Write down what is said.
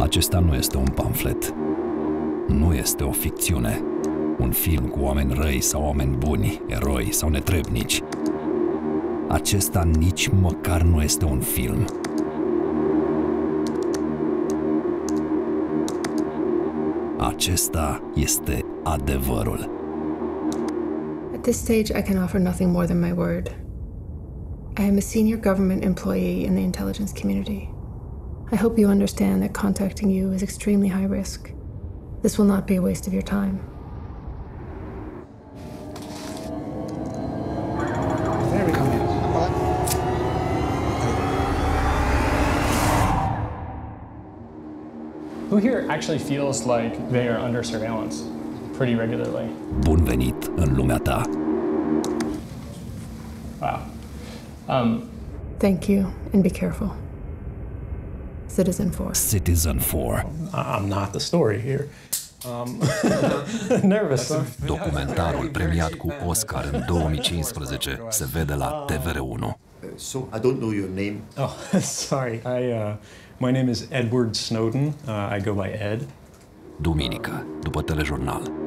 Acesta nu este un pamflet. Nu este o ficțiune. Un film cu oameni răi sau oameni buni, eroi sau netrebnici. Acesta nici măcar nu este un film. Acesta este adevărul. At this stage, I can offer nothing more than my word. I am a senior government employee in the intelligence community. I hope you understand that contacting you is extremely high risk. This will not be a waste of your time. There we go. Who here actually feels like they are under surveillance pretty regularly? Bun venit în lumea ta. Wow. Thank you, and be careful. Citizenfour. Citizenfour. I'm not the story here. Nervous. Documentarul premiat cu Oscar în 2015 se vede la TVR1. So, I don't know your name. Oh, sorry. My name is Edward Snowden. I go by Ed. Duminică, după telejurnal.